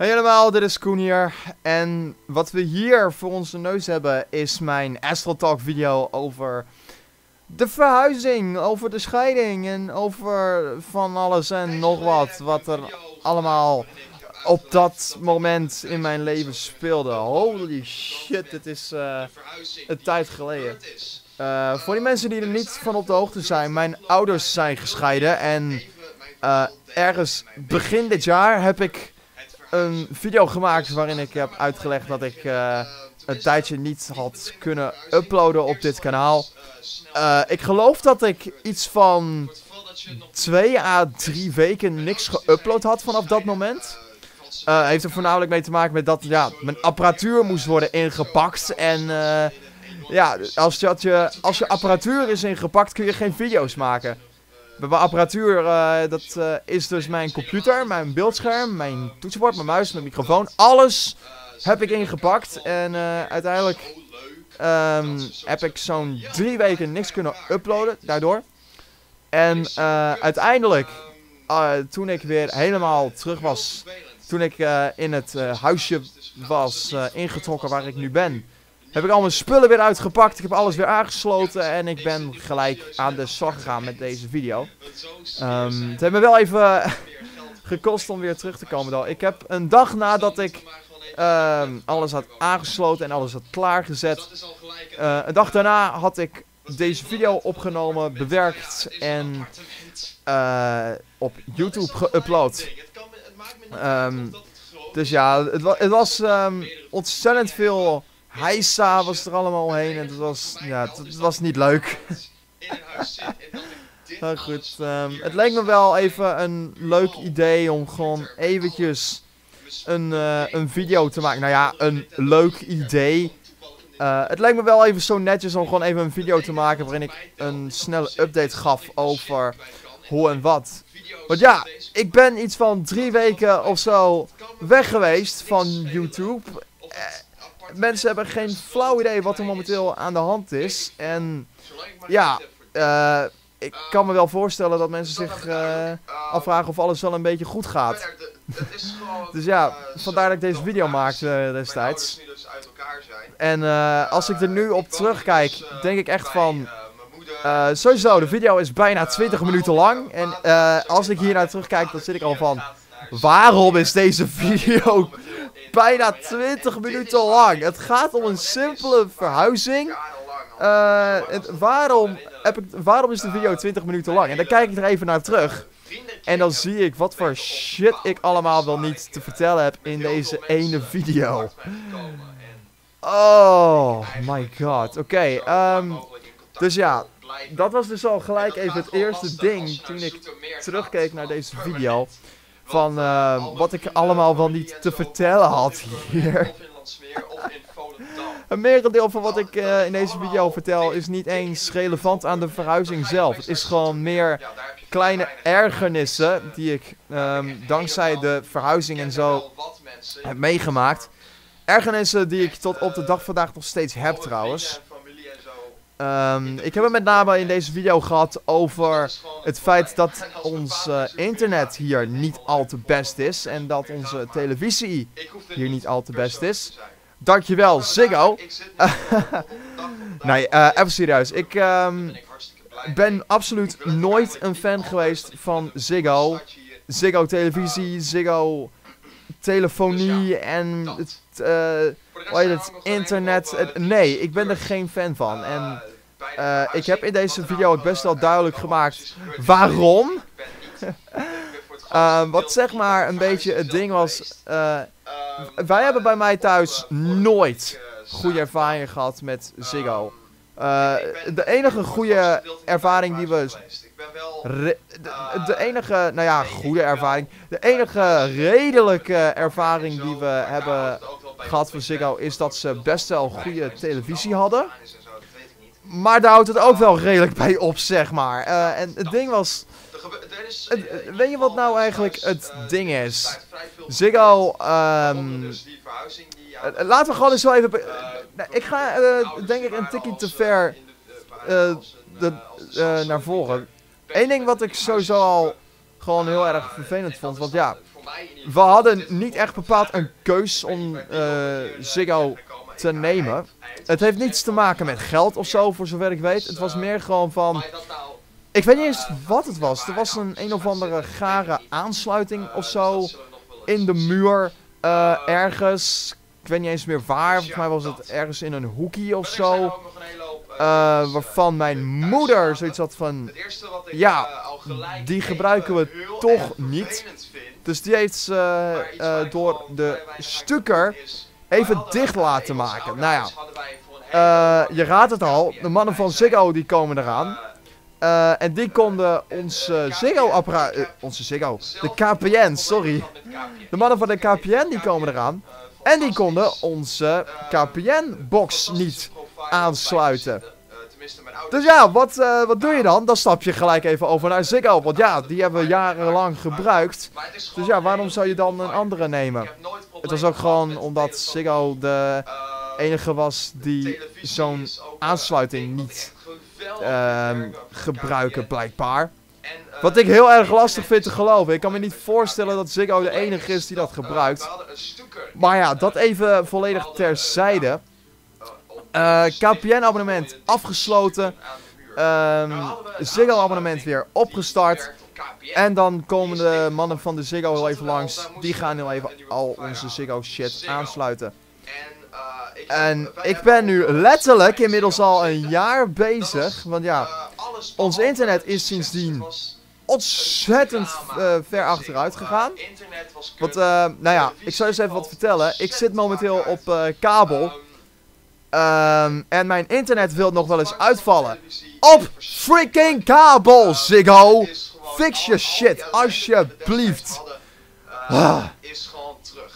Hey allemaal, dit is Koen hier en wat we hier voor onze neus hebben is mijn Astral Talk video over de verhuizing, over de scheiding en over van alles en nog wat, wat er allemaal op dat moment in mijn leven speelde. Holy shit, dit is een tijd geleden. Voor die mensen die er niet van op de hoogte zijn, mijn ouders zijn gescheiden en ergens begin dit jaar heb ik een video gemaakt waarin ik heb uitgelegd dat ik een tijdje niet had kunnen uploaden op dit kanaal. Ik geloof dat ik iets van 2 à 3 weken niks geüpload had vanaf dat moment. Heeft er voornamelijk mee te maken met dat ja, mijn apparatuur moest worden ingepakt. En ja, als je apparatuur is ingepakt kun je geen video's maken. Mijn apparatuur, dat is dus mijn computer, mijn beeldscherm, mijn toetsenbord, mijn muis, mijn microfoon. Alles heb ik ingepakt en uiteindelijk heb ik zo'n 3 weken niks kunnen uploaden daardoor. En uiteindelijk, toen ik weer helemaal terug was, toen ik in het huisje was ingetrokken waar ik nu ben, heb ik al mijn spullen weer uitgepakt, ik heb alles weer aangesloten en ik ben gelijk aan de slag gegaan met deze video. Het heeft me wel even gekost om weer terug te komen dan. Ik heb een dag nadat ik alles had aangesloten en alles had klaargezet, een dag daarna had ik deze video opgenomen, bewerkt en op YouTube geüpload. Dus ja, het was ontzettend veel hijsa was er allemaal omheen en het was niet leuk. Nou goed, het leek me wel even een leuk idee om gewoon eventjes een video te maken. Nou ja, een leuk idee. Het leek me wel even zo netjes om gewoon even een video te maken waarin ik een snelle update gaf over hoe en wat. Want ja, ik ben iets van 3 weken of zo weg geweest van YouTube. Mensen hebben geen flauw idee wat er momenteel aan de hand is. En ja, ik kan me wel voorstellen dat mensen zich afvragen of alles wel een beetje goed gaat. Dus ja, vandaar dat ik deze video maakte destijds. En als ik er nu op terugkijk, denk ik echt van... sowieso, de video is bijna 20 minuten lang. En als ik hier naar terugkijk, dan zit ik al van... Waarom is deze video... bijna 20 minuten lang. Het gaat om een simpele verhuizing. Waarom is de video 20 minuten lang? En dan kijk ik er even naar terug. En dan zie ik wat voor shit ik allemaal wel niet te vertellen heb in deze ene video. Oh my god. Oké. Dus ja. Dat was dus al gelijk even het eerste ding toen ik terugkeek naar deze video. Van wat ik allemaal wel niet te vertellen had hier. Een merendeel van wat ik in deze video vertel is niet eens relevant aan de verhuizing zelf. Het is gewoon meer kleine ergernissen die ik dankzij de verhuizing en zo heb meegemaakt. Ergernissen die ik tot op de dag vandaag nog steeds heb trouwens. Ik heb het met name in deze video gehad over het feit dat ons internet hier niet al te best is. En dat onze televisie hier niet al te best is. Dankjewel, Ziggo. Nee, even serieus. Ik ben absoluut nooit een fan geweest van Ziggo. Ziggo televisie, Ziggo telefonie en... het internet... nee, ik ben er geen fan van. En ik heb in deze video het best wel duidelijk gemaakt waarom. Wat zeg maar een beetje het ding was... wij hebben bij mij thuis nooit goede ervaringen gehad met Ziggo. De enige goede ervaring die we... De enige redelijke ervaring die we hebben... gehad van Ziggo is dat ze best wel goede televisie hadden. Maar daar houdt het ook wel redelijk bij op, zeg maar. En het ding was... weet je wat nou eigenlijk het ding is? Ziggo... laten we gewoon eens wel even... ik ga denk ik een tikkie te ver naar voren. Eén ding wat ik sowieso al gewoon heel erg vervelend vond, want ja... we hadden niet echt bepaald een keus om Ziggo te nemen. Het heeft niets te maken met geld of zo, voor zover ik weet. Het was meer gewoon van... Ik weet niet eens wat het was. Er was een of andere gare aansluiting of zo in de muur ergens. Ik weet niet eens meer waar. Volgens mij was het ergens in een hoekje of zo. Waarvan mijn moeder zoiets had van... Ja, die gebruiken we toch niet. Dus die heeft ze door de stukker even dicht laten maken. Nou ja, je raadt het al. De mannen van Ziggo die komen eraan. En die konden onze Ziggo-apparaat... onze Ziggo. De KPN, sorry. De mannen van de KPN die komen eraan. En die konden onze KPN-box niet aansluiten. Dus ja, wat doe je dan? Dan stap je gelijk even over naar Ziggo. Want ja, die hebben we jarenlang gebruikt. Dus ja, waarom zou je dan een andere nemen? Het was ook gewoon omdat Ziggo de enige was die zo'n aansluiting niet gebruiken, blijkbaar. Wat ik heel erg lastig vind te geloven. Ik kan me niet voorstellen dat Ziggo de enige is die dat gebruikt. Maar ja, dat even volledig terzijde. KPN abonnement afgesloten. Ziggo abonnement weer opgestart. En dan komen de mannen van de Ziggo heel even langs. Die gaan heel even al onze Ziggo shit aansluiten. En ik ben nu letterlijk inmiddels al een jaar bezig. Want ja, ons internet is sindsdien ontzettend ver achteruit gegaan. Want, nou ja, ik zal eens even wat vertellen. Ik zit momenteel op kabel. En mijn internet wil nog wel eens uitvallen. Op freaking kabel, Ziggo! Fix je shit, alsjeblieft.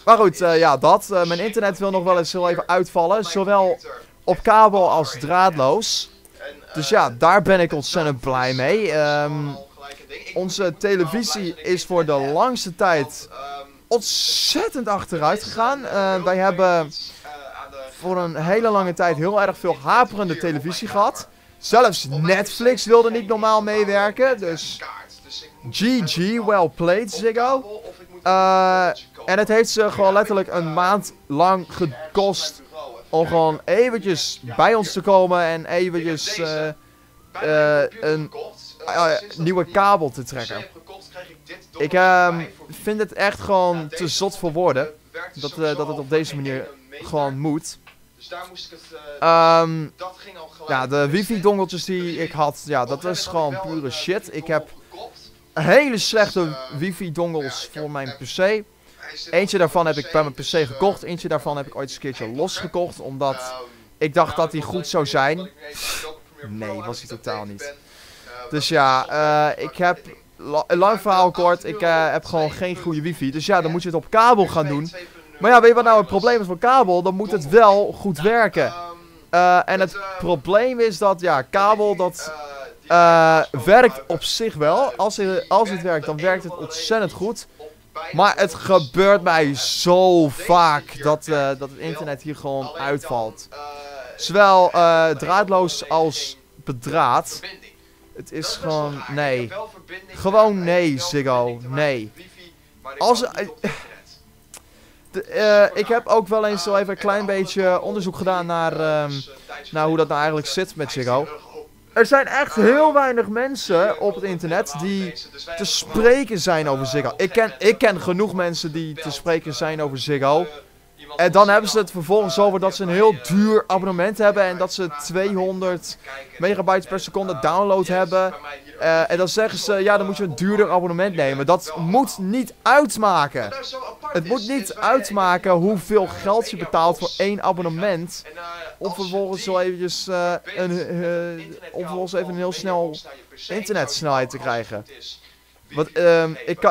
Maar goed, ja, dat. Mijn internet wil nog wel eens heel even uitvallen. Zowel op kabel als draadloos. Dus ja, daar ben ik ontzettend blij mee. Onze televisie is voor de langste tijd ontzettend achteruit gegaan. Wij hebben voor een hele lange tijd heel erg veel haperende televisie gehad. Zelfs Netflix wilde niet normaal meewerken. Dus GG, well played Ziggo. En het heeft ze gewoon letterlijk een maand lang gekost om gewoon eventjes bij ons te komen en eventjes een nieuwe kabel te trekken. Ik vind het echt gewoon te zot voor woorden dat het op deze manier gewoon moet. Ja, de wifi-dongeltjes die ik had, ja, dat is gewoon pure shit. Ik heb hele slechte wifi-dongels voor mijn PC. Eentje daarvan heb ik bij mijn PC gekocht. Eentje daarvan heb ik ooit eens een keertje losgekocht. Omdat ik dacht dat die goed zou zijn. Nee, was die totaal niet. Dus ja, ik heb... Lang verhaal kort. Ik heb gewoon geen goede wifi. Dus ja, dan moet je het op kabel gaan doen. Maar ja, weet je wat nou het probleem is van kabel? Dan moet het wel goed werken. En het probleem is dat, ja, kabel dat... werkt op zich wel. Als het werkt, dan werkt het ontzettend goed. Maar het gebeurt mij zo vaak dat het internet hier gewoon uitvalt. Zowel draadloos als bedraad. Het is gewoon... Nee. Gewoon nee, Ziggo. Nee. Ik heb ook wel eens zo even een klein beetje onderzoek gedaan naar hoe dat nou eigenlijk zit met Ziggo. Er zijn echt heel weinig mensen op het internet die te spreken zijn over Ziggo. Ik ken genoeg mensen die te spreken zijn over Ziggo. En dan hebben ze het vervolgens over dat ze een heel duur abonnement hebben. En dat ze 200 megabytes per seconde download hebben. En dan zeggen ze, ja, dan moet je een duurder abonnement nemen. Dat moet niet uitmaken. Het moet niet uitmaken hoeveel geld je betaalt voor één abonnement. Om vervolgens wel eventjes even een heel snel internetsnelheid te krijgen. Want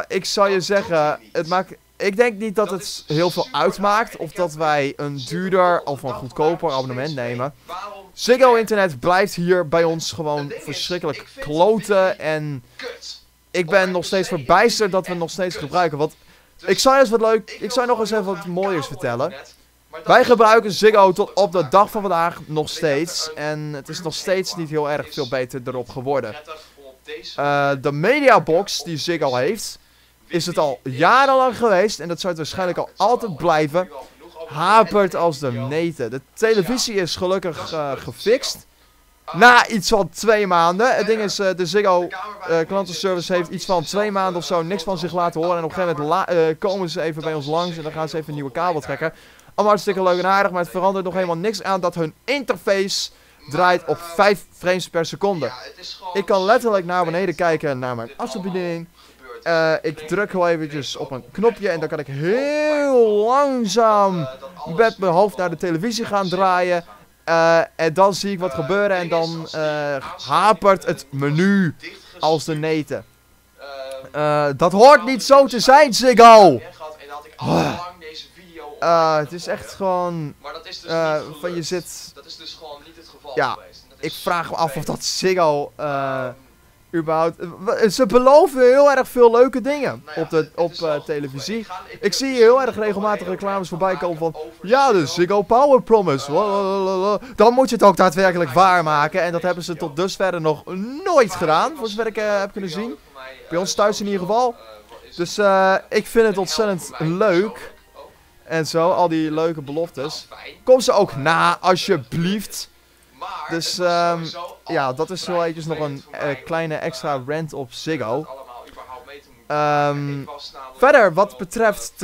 ik zal je zeggen, het maakt... Ik denk niet dat het heel veel uitmaakt of dat wij een duurder of een goedkoper abonnement nemen. Ziggo Internet blijft hier bij ons gewoon verschrikkelijk kloten. En ik ben nog steeds verbijsterd dat we het nog steeds gebruiken. Want ik zou je nog eens even wat mooiers vertellen. Wij gebruiken Ziggo tot op de dag van vandaag nog steeds. En het is nog steeds niet heel erg veel beter erop geworden. De mediabox die Ziggo heeft... is het al jarenlang geweest en dat zou het waarschijnlijk al altijd blijven. Hapert als de neten. De televisie is gelukkig gefixt. Na iets van 2 maanden. Het ding is, de Ziggo klantenservice heeft iets van 2 maanden of zo niks van zich laten horen. En op een gegeven moment komen ze even bij ons langs en dan gaan ze even een nieuwe kabel trekken. Allemaal hartstikke leuk en aardig, maar het verandert nog helemaal niks aan dat hun interface draait op 5 frames per seconde. Ik kan letterlijk naar beneden kijken naar mijn afstandsbediening. Ik druk heel eventjes op een knopje en dan kan ik heel langzaam met mijn hoofd naar de televisie gaan draaien. En dan zie ik wat gebeuren en dan hapert het menu als de neten. Dat hoort niet zo te zijn, Ziggo! Het is echt gewoon... van je zit... Dat is dus gewoon niet het geval geweest. Ja, ik vraag me af of dat Ziggo... überhaupt... Ze beloven heel erg veel leuke dingen op televisie. Ik zie heel erg regelmatig reclames voorbij komen van... Ja, de Ziggo Power Promise. Lalalala. Dan moet je het ook daadwerkelijk waarmaken. En dat hebben ze tot dusverre nog nooit gedaan. Voor zover ik heb kunnen zien. Bij ons thuis in ieder geval. Dus ik vind het ontzettend leuk... En zo, al die leuke beloftes. Kom ze ook na, alsjeblieft. Dus, ja, dat is wel eventjes nog een kleine extra rant op Ziggo. Verder, wat betreft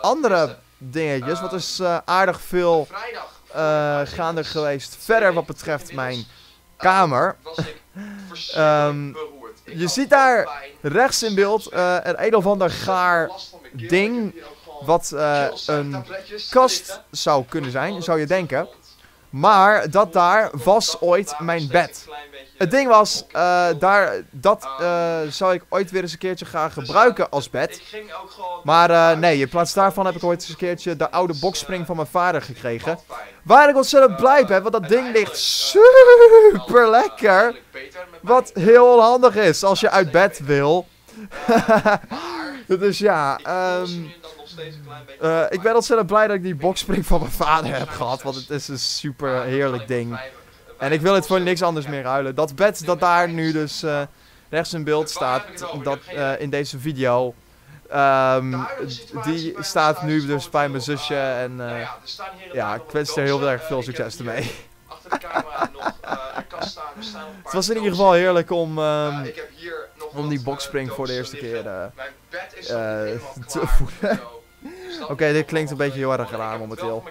andere dingetjes. Wat is aardig veel gaande geweest. Verder, wat betreft mijn kamer. Je ziet daar rechts in beeld een of ander gaar ding... Wat een kast zou kunnen zijn, zou je denken. Maar dat daar was ooit mijn bed. Het ding was, zou ik ooit weer eens een keertje gaan gebruiken als bed. Maar nee, in plaats daarvan heb ik ooit eens een keertje de oude boxspring van mijn vader gekregen. Waar ik ontzettend blij ben, want dat ding ligt super lekker. Wat heel handig is als je uit bed wil. Dus ja, ik ben ontzettend blij dat ik die boxspring van mijn vader heb gehad. Want het is een super heerlijk ding. En ik wil het voor niks anders meer ruilen. Dat bed dat daar nu dus rechts in beeld staat. Dat in deze video. Die staat nu dus bij mijn zusje. En ja, ik wens er heel erg veel succes ermee. Het was in ieder geval heerlijk om... om die boxspring voor de eerste keer te voeden. Oké, dit klinkt een beetje heel erg raar momenteel.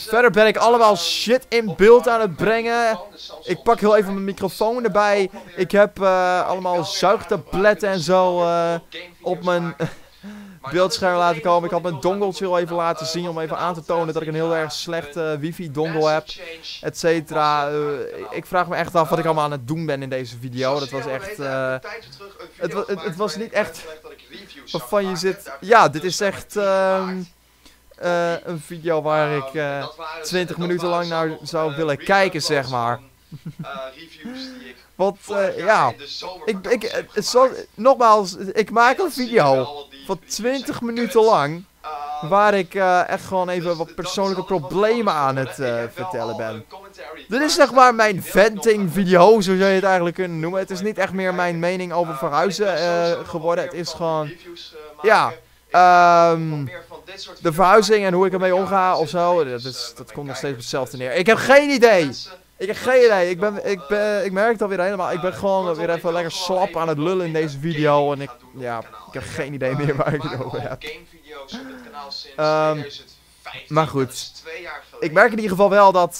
Verder ben ik allemaal shit in beeld aan het brengen. Ik pak heel even mijn microfoon erbij. Ik heb allemaal zuigtabletten en zo op mijn beeldscherm laten komen. Ik had mijn dongeltje al even laten zien om even aan te tonen dat ik een heel erg slechte wifi-dongel heb, et cetera. Ik vraag me echt af wat ik allemaal aan het doen ben in deze video. Dat was echt... het was niet echt waarvan je zit... Ja, dit is echt een video waar ik 20 minuten lang naar zou willen kijken, zeg maar. Want ja, nogmaals, ik maak een video van 20 minuten lang, waar ik echt gewoon even wat persoonlijke problemen aan het vertellen ben. Dit is zeg maar mijn venting video, zo zou je het eigenlijk kunnen noemen. Het is niet echt meer mijn mening over verhuizen geworden. Het is gewoon, ja, de verhuizing en hoe ik ermee omga ofzo. Dat komt nog steeds op hetzelfde neer. Ik heb geen idee. Ik heb geen idee, ik merk het alweer helemaal, ik ben gewoon weer even lekker slap aan het lullen in deze video en ik heb geen idee meer waar ik het over heb. Maar goed, ik merk in ieder geval wel dat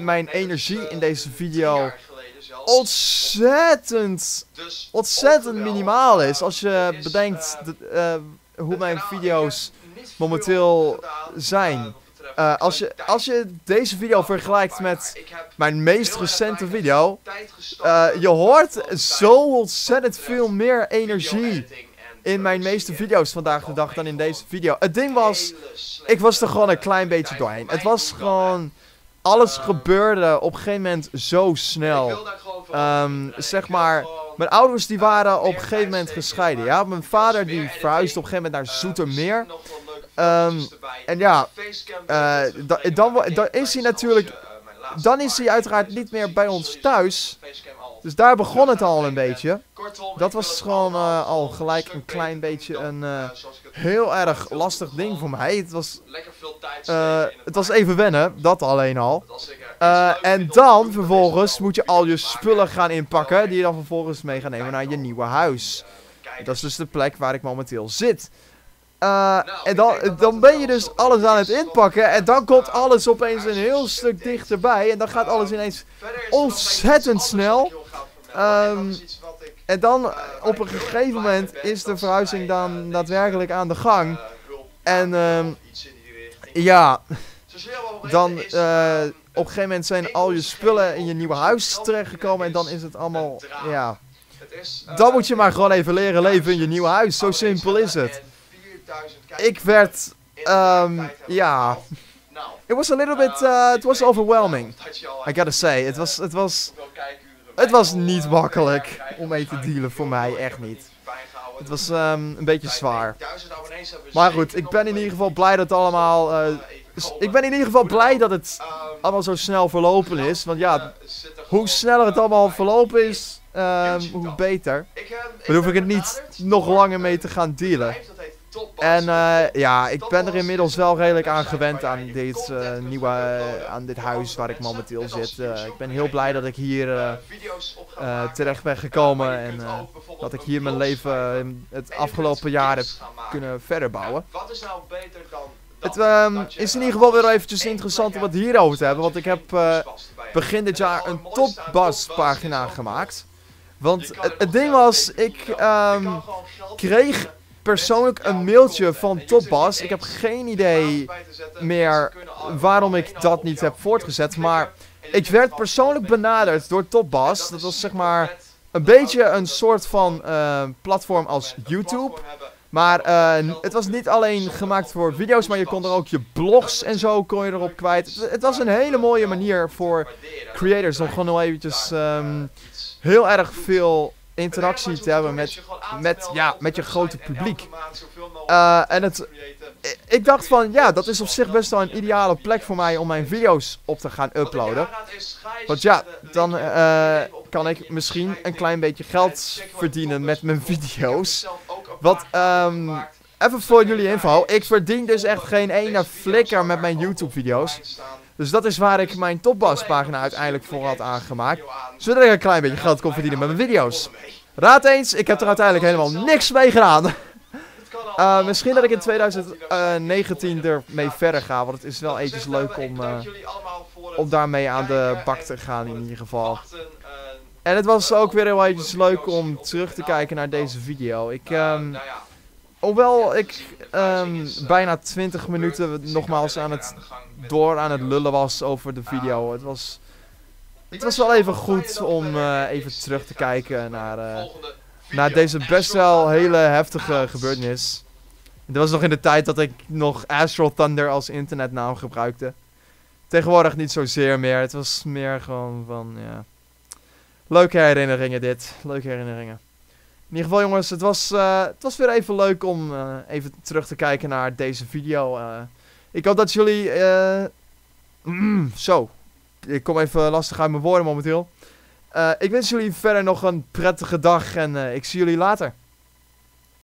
mijn energie in deze video ontzettend minimaal is. Als je bedenkt hoe mijn video's momenteel zijn. Als je deze video vergelijkt met mijn meest recente video, je hoort zo ontzettend veel meer energie in mijn meeste video's vandaag de dag dan in deze video. Het ding was, ik was er gewoon een klein beetje doorheen. Het was gewoon, alles gebeurde op een gegeven moment zo snel. Zeg maar, mijn ouders die waren op een gegeven moment gescheiden. Ja? Mijn vader die verhuisde op een gegeven moment naar Zoetermeer. En ja, dan is hij uiteraard niet meer bij ons thuis. Dus daar begon het al een beetje. Dat was gewoon al gelijk een klein beetje een heel erg lastig ding voor mij. Het was even wennen, dat alleen al. En dan vervolgens moet je al je spullen gaan inpakken die je dan vervolgens mee gaat nemen naar je nieuwe huis. Dat is dus de plek waar ik momenteel zit. En dan ben je dus alles aan het inpakken en dan komt alles opeens een heel stuk dichterbij. En dan gaat alles ineens ontzettend snel. En dan op een gegeven moment is de verhuizing dan daadwerkelijk aan de gang. En ja, dan op een gegeven moment zijn al je spullen in je nieuwe huis terechtgekomen en dan is het allemaal, ja. Dan moet je maar gewoon even leren leven in je nieuwe huis, zo simpel is het. Ik werd, ja, it was a little bit, it was overwhelming, I gotta say. Het was niet makkelijk om mee te dealen voor mij, echt niet. Het was een beetje zwaar. Maar goed, ik ben in ieder geval blij dat het allemaal, zo snel verlopen is. Want ja, hoe sneller het allemaal verlopen is, hoe beter. Dan hoef ik het niet nog langer mee te gaan dealen. En ja, ik ben er inmiddels wel redelijk aan gewend aan dit nieuwe huis waar ik momenteel zit. Ik ben heel blij dat ik hier terecht ben gekomen en dat ik hier mijn leven het afgelopen jaar heb kunnen verder bouwen. Het is in ieder geval weer eventjes interessant om het hierover te hebben, want ik heb begin dit jaar een TopBuzz pagina gemaakt. Want het ding was, ik kreeg persoonlijk een mailtje van TopBas. Ik heb geen idee meer waarom ik dat niet heb voortgezet, maar ik werd persoonlijk benaderd door TopBas. Dat was zeg maar een beetje een soort van platform als YouTube, maar het was niet alleen gemaakt voor video's, maar je kon er ook je blogs en zo kon je erop kwijt. Het was een hele mooie manier voor creators om gewoon nog eventjes heel erg veel interactie te hebben met je grote publiek. En ik dacht van, ja, dat is op zich best wel een ideale plek voor mij om mijn video's op te gaan uploaden. Want ja, dan kan ik misschien een klein beetje geld verdienen met mijn video's. Wat, even voor jullie info, ik verdien dus echt geen ene flikker met mijn YouTube video's. Dus dat is waar ik mijn TopBas pagina uiteindelijk voor had aangemaakt. Zodat ik een klein beetje geld kon verdienen met mijn video's. Raad eens, ik heb er uiteindelijk helemaal niks mee gedaan. Misschien dat ik in 2019 ermee verder ga. Want het is wel eventjes leuk om daarmee aan de bak te gaan in ieder geval. En het was ook weer heel eventjes leuk om terug te kijken naar deze video. Hoewel ik bijna 20 minuten nogmaals aan het lullen was over de video. Het was wel even goed om even terug te kijken naar deze best wel hele heftige gebeurtenis. Dat was nog in de tijd dat ik nog Astral Thunder als internetnaam gebruikte. Tegenwoordig niet zozeer meer. Het was meer gewoon van, ja. Leuke herinneringen dit. Leuke herinneringen. In ieder geval jongens, het was weer even leuk om even terug te kijken naar deze video. Ik hoop dat jullie... zo, ik kom even lastig uit mijn woorden momenteel. Ik wens jullie verder nog een prettige dag en ik zie jullie later.